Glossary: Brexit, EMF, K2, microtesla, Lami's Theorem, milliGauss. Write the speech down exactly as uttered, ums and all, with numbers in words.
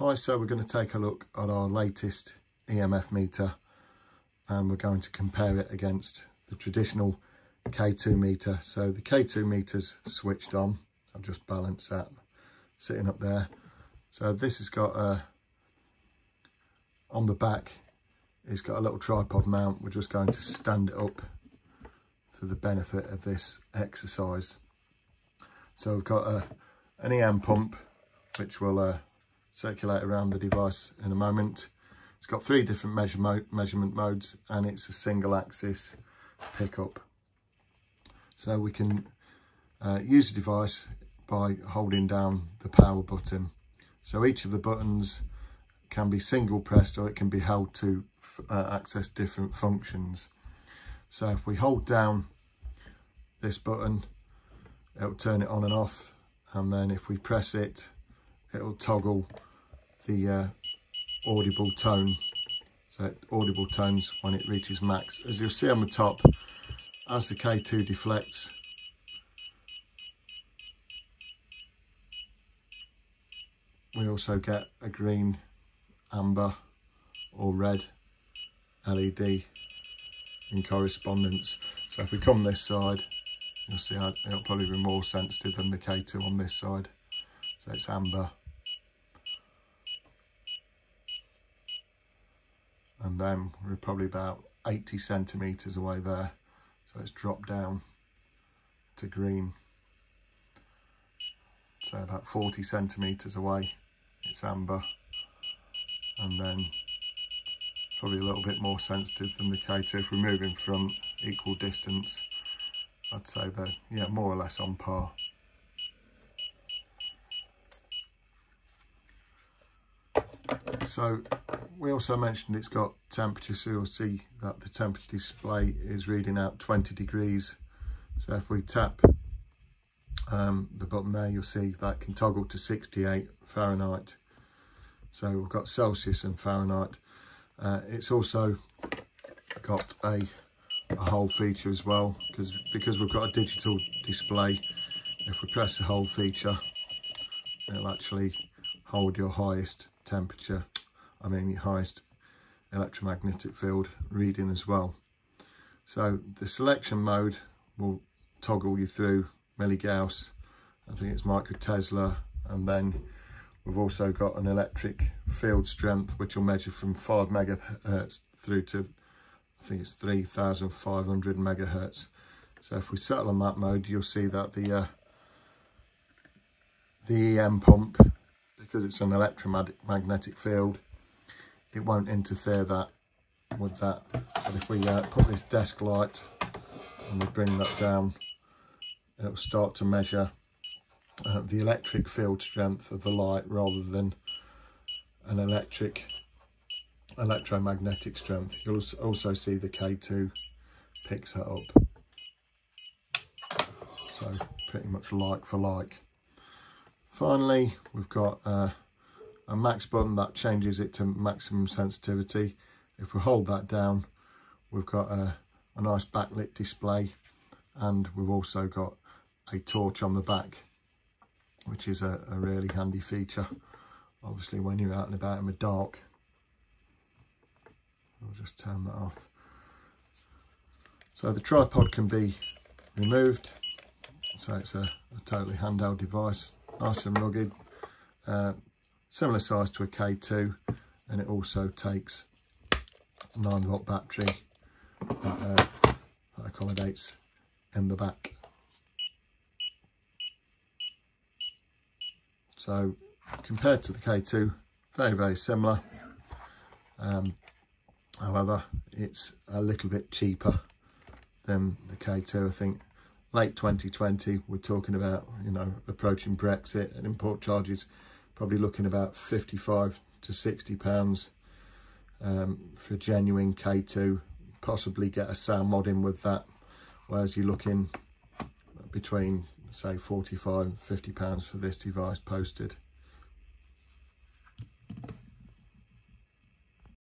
Hi, so we're going to take a look at our latest E M F meter, and we're going to compare it against the traditional K two meter. So the K two meter's switched on. I've just balanced that sitting up there. So this has got a, on the back, it's got a little tripod mount. We're just going to stand it up to the benefit of this exercise. So we've got a, an E M pump, which will uh, circulate around the device in a moment. It's got three different measure mo measurement modes, and it's a single axis pickup. So we can uh, use the device by holding down the power button. So each of the buttons can be single pressed, or it can be held to uh, access different functions. So if we hold down this button, it'll turn it on and off, and then if we press it, it'll toggle the uh, audible tone. So it audible tones when it reaches max. As you'll see on the top, as the K two deflects, we also get a green, amber or red L E D in correspondence. So if we come this side, you'll see how it'll probably be more sensitive than the K two on this side. So it's amber. And then we're probably about eighty centimetres away there. So it's dropped down to green. So about forty centimetres away, it's amber. And then probably a little bit more sensitive than the K two. If we're moving from equal distance, I'd say they're, yeah, more or less on par. So we also mentioned it's got temperature, so you'll see that the temperature display is reading out twenty degrees. So if we tap um, the button there, you'll see that can toggle to sixty-eight Fahrenheit. So we've got Celsius and Fahrenheit. Uh, it's also got a, a hold feature as well, because because we've got a digital display. If we press the hold feature, it'll actually hold your highest temperature, I mean your highest electromagnetic field reading as well. So the selection mode will toggle you through milliGauss, I think it's microtesla, and then we've also got an electric field strength which will measure from five megahertz through to, I think it's three thousand five hundred megahertz. So if we settle on that mode, you'll see that the uh, the E M pump, because it's an electromagnetic field, it won't interfere that with that. But if we uh, put this desk light and we bring that down, it'll start to measure uh, the electric field strength of the light rather than an electric electromagnetic strength. You'll also see the K two picks that up. So pretty much like for like. Finally, we've got uh, a max button that changes it to maximum sensitivity. If we hold that down, we've got a, a nice backlit display, and we've also got a torch on the back, which is a, a really handy feature, obviously, when you're out and about in the dark. I'll just turn that off. So the tripod can be removed. So it's a, a totally handheld device. Nice and rugged, uh, similar size to a K two, and it also takes a nine volt battery that, uh, that accommodates in the back. So compared to the K two, very, very similar. Um, however, it's a little bit cheaper than the K two, I think. Late twenty twenty, we're talking about, you know, approaching Brexit, and import charges probably looking about fifty-five to sixty pounds um, for a genuine K two. Possibly get a sound mod in with that, whereas you're looking between, say, forty-five and fifty pounds for this device posted.